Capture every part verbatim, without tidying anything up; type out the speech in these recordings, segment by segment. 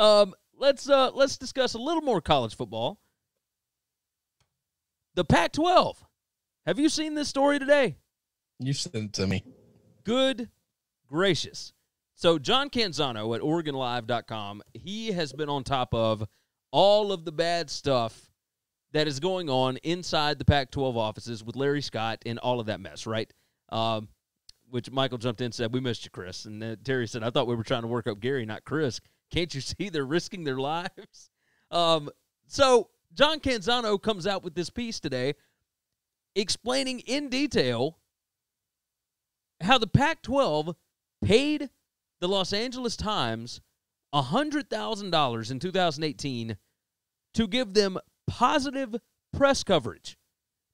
Um, let's uh, let's discuss a little more college football. The Pac twelve. Have you seen this story today? You sent it to me. Good gracious. So John Canzano at Oregon Live dot com, he has been on top of all of the bad stuff that is going on inside the Pac twelve offices with Larry Scott and all of that mess, right? Um, which Michael jumped in and said, we missed you, Chris. And uh, Terry said, I thought we were trying to work up Gary, not Chris. Can't you see they're risking their lives? Um, so John Canzano comes out with this piece today explaining in detail how the Pac twelve paid the Los Angeles Times one hundred thousand dollars in two thousand eighteen to give them positive press coverage,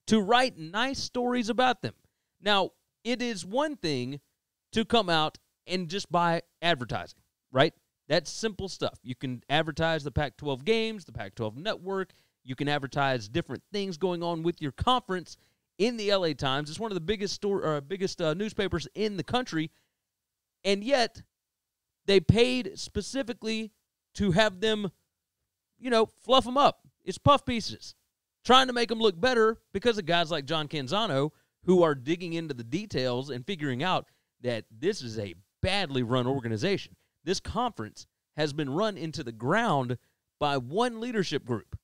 to write nice stories about them. Now, it is one thing to come out and just buy advertising, right? That's simple stuff. You can advertise the Pac twelve games, the Pac twelve network. You can advertise different things going on with your conference in the L A Times. It's one of the biggest store, or biggest uh, newspapers in the country, and yet they paid specifically to have them, you know, fluff them up. It's puff pieces, trying to make them look better because of guys like John Canzano who are digging into the details and figuring out that this is a badly run organization. This conference has been run into the ground by one leadership group.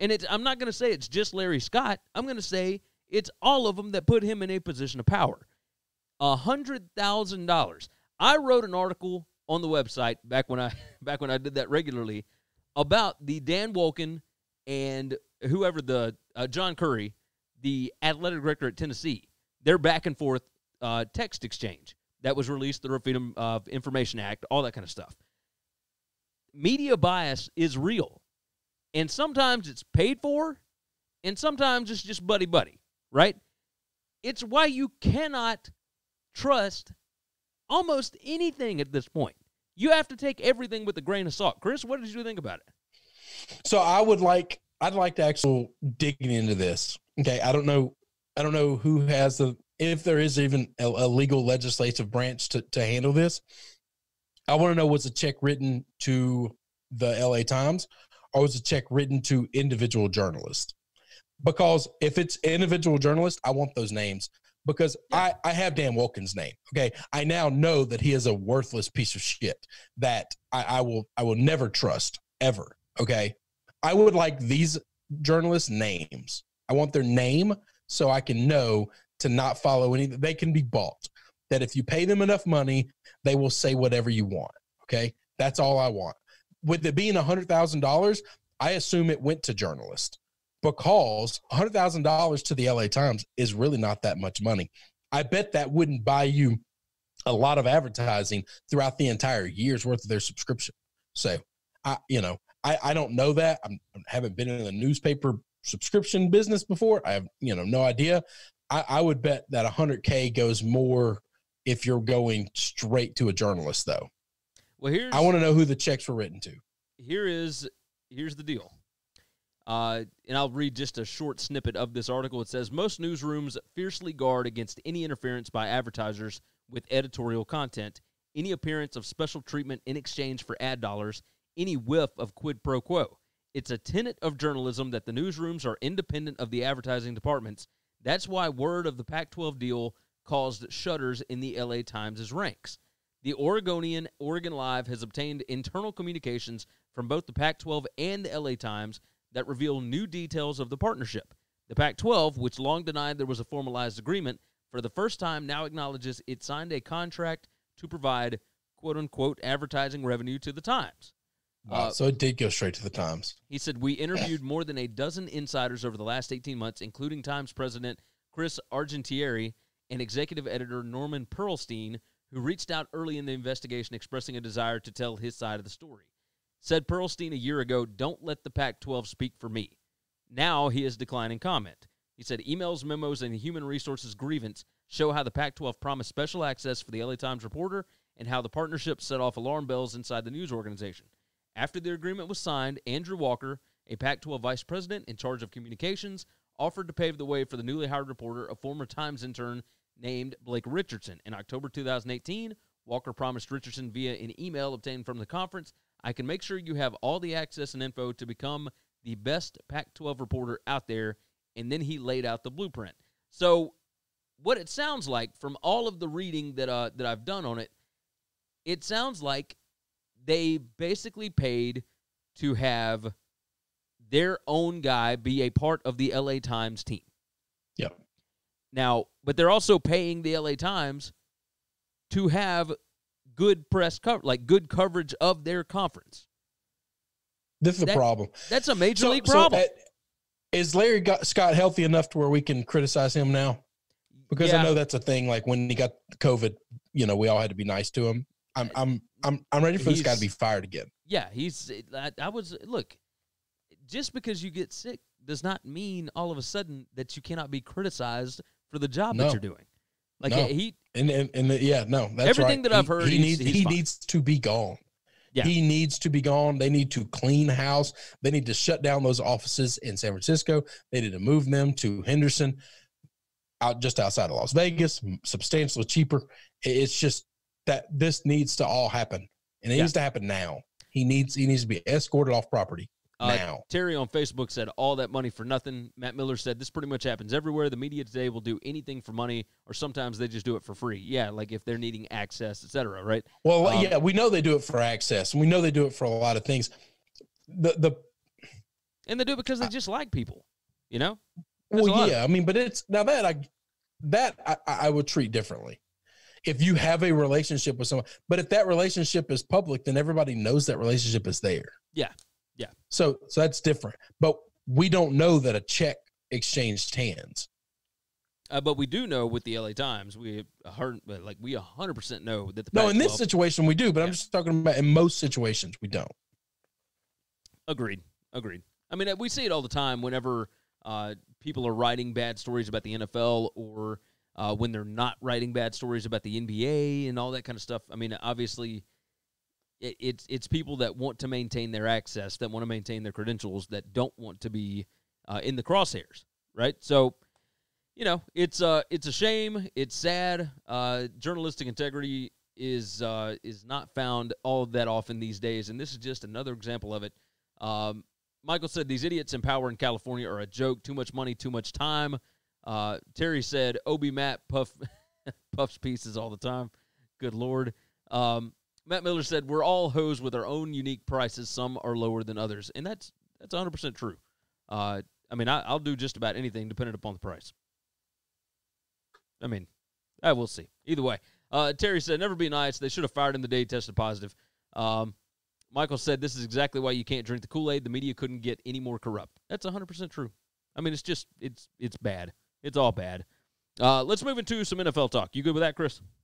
And it's, I'm not going to say it's just Larry Scott. I'm going to say it's all of them that put him in a position of power. one hundred thousand dollars. I wrote an article on the website back when I back when I did that regularly about the Dan Wolken and whoever the uh, John Curry, the athletic director at Tennessee, their back and forth uh, text exchange that was released through Freedom of Information Act, all that kind of stuff. Media bias is real. And sometimes it's paid for, and sometimes it's just buddy-buddy, right? It's why you cannot trust almost anything at this point. You have to take everything with a grain of salt. Chris, what did you think about it? So I would like, I'd like to actually dig into this. Okay, I don't know, I don't know who has the, if there is even a, a legal legislative branch to, to handle this. I want to know, was a check written to the L A Times, or was a check written to individual journalists? Because if it's individual journalists, I want those names, because I, I have Dan Wilkins' name. Okay. I now know that he is a worthless piece of shit that I, I will, I will never trust ever. Okay. I would like these journalists' names. I want their name so I can know to not follow any, they can be bought, that if you pay them enough money, they will say whatever you want. Okay. That's all I want. With it being one hundred thousand dollars, I assume it went to journalists, because one hundred thousand dollars to the L A Times is really not that much money. I bet that wouldn't buy you a lot of advertising throughout the entire year's worth of their subscription. So, I, you know, I, I don't know that. I'm, I haven't been in the newspaper subscription business before. I have, you know, no idea. I, I would bet that one hundred K goes more if you're going straight to a journalist, though. Well, here's, I want to know who the checks were written to. Here is, here's the deal. Uh, and I'll read just a short snippet of this article. It says, most newsrooms fiercely guard against any interference by advertisers with editorial content, any appearance of special treatment in exchange for ad dollars, any whiff of quid pro quo. It's a tenet of journalism that the newsrooms are independent of the advertising departments. That's why word of the Pac twelve deal caused shudders in the L A Times' ranks. The Oregonian, Oregon Live, has obtained internal communications from both the Pac twelve and the L A Times that reveal new details of the partnership. The Pac twelve, which long denied there was a formalized agreement, for the first time now acknowledges it signed a contract to provide, quote-unquote, advertising revenue to the Times. Wow, uh, so it did go straight to the Times. He said, we interviewed more than a dozen insiders over the last eighteen months, including Times president Chris Argentieri and executive editor Norman Perlstein, who reached out early in the investigation expressing a desire to tell his side of the story. Said Perlstein a year ago, don't let the Pac twelve speak for me. Now he is declining comment. He said emails, memos, and human resources grievance show how the Pac twelve promised special access for the L A Times reporter and how the partnership set off alarm bells inside the news organization. After the agreement was signed, Andrew Walker, a Pac twelve vice president in charge of communications, offered to pave the way for the newly hired reporter, a former Times intern named Blake Richardson. In October two thousand eighteen, Walker promised Richardson via an email obtained from the conference I can make sure you have all the access and info to become the best Pac twelve reporter out there. And then he laid out the blueprint. So what it sounds like from all of the reading that uh, that I've done on it, it sounds like they basically paid to have their own guy be a part of the L A Times team. Yep. Now, but they're also paying the L A Times to have good press cover, like good coverage of their conference. This is that, a problem. That's a major so, league problem. So, uh, is Larry Scott healthy enough to where we can criticize him now? Because yeah. I know that's a thing. Like when he got COVID, you know, we all had to be nice to him. I'm, I'm, I'm, I'm ready for he's, this guy to be fired again. Yeah, he's. I, I was look. Just because you get sick does not mean all of a sudden that you cannot be criticized for the job no. that you're doing. Like no. he and and, and the, yeah, no, that's everything right. that I've he, heard. He needs he fine. needs to be gone. Yeah. He needs to be gone. They need to clean house. They need to shut down those offices in San Francisco. They need to move them to Henderson, out just outside of Las Vegas, substantially cheaper. It's just that this needs to all happen, and it yeah. needs to happen now. He needs he needs to be escorted off property uh, now. Terry on Facebook said, all that money for nothing. Matt Miller said, this pretty much happens everywhere. The media today will do anything for money, or sometimes they just do it for free. Yeah, like if they're needing access, et cetera, right? Well, um, yeah, we know they do it for access. We know they do it for a lot of things. The the And they do it because they I, just like people, you know? There's well, yeah, I mean, but it's – now that I that I, I would treat differently. If you have a relationship with someone, but if that relationship is public, then everybody knows that relationship is there. Yeah, yeah. So so that's different. But we don't know that a check exchanged hands. Uh, but we do know with the L A Times, we heard, like we one hundred percent know that the No, in this situation we do, but yeah. I'm just talking about in most situations we don't. Agreed, agreed. I mean, we see it all the time whenever uh, people are writing bad stories about the N F L or – Uh, when they're not writing bad stories about the N B A and all that kind of stuff. I mean, obviously, it, it's it's people that want to maintain their access, that want to maintain their credentials, that don't want to be uh, in the crosshairs, right? So, you know, it's uh it's a shame. It's sad. Uh, journalistic integrity is uh, is not found all that often these days, and this is just another example of it. Um, Michael said, these idiots in power in California are a joke. Too much money, too much time. Uh, Terry said, Obi Matt puff, puffs pieces all the time. Good Lord. Um, Matt Miller said, we're all hoes with our own unique prices. Some are lower than others. And that's that's one hundred percent true. Uh, I mean, I, I'll do just about anything depending upon the price. I mean, I will see. Either way. Uh, Terry said, never be nice. They should have fired him the day he tested positive. Um, Michael said, this is exactly why you can't drink the Kool-Aid. The media couldn't get any more corrupt. That's one hundred percent true. I mean, it's just, it's it's bad. It's all bad. Uh, let's move into some N F L talk. You good with that, Chris?